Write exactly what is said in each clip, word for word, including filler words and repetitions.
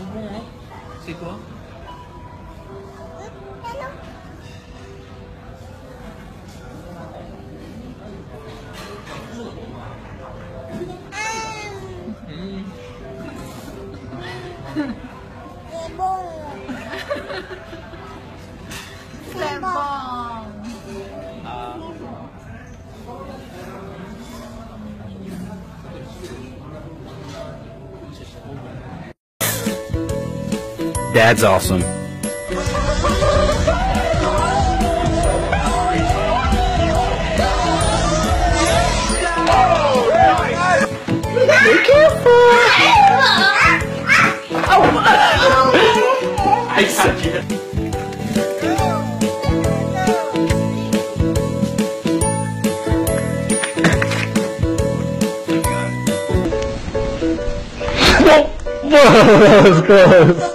Alright. C'est quoi? C'est bon. C'est bon. Ah. Dad's awesome. Be careful. I said it. No! Whoa, that was close.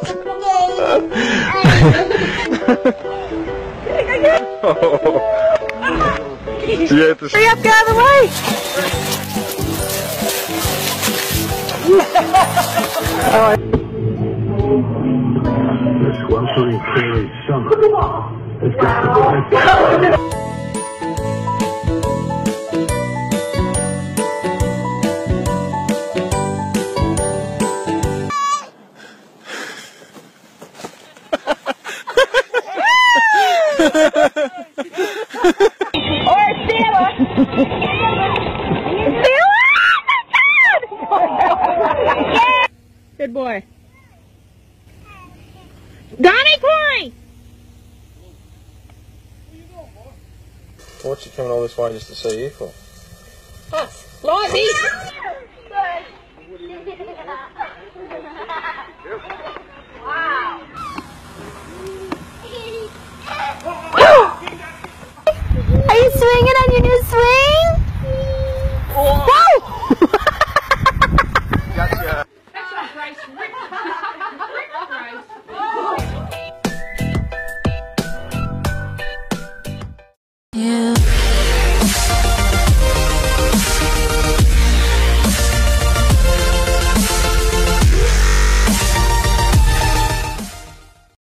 Hurry up, get out of the way! This sweltering prairie summer has got the best. Or Stella! Stella! Good boy. Donnie Corey! What's you coming all this way just to see you for? Us. Like these.